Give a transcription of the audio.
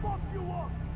Fuck you up!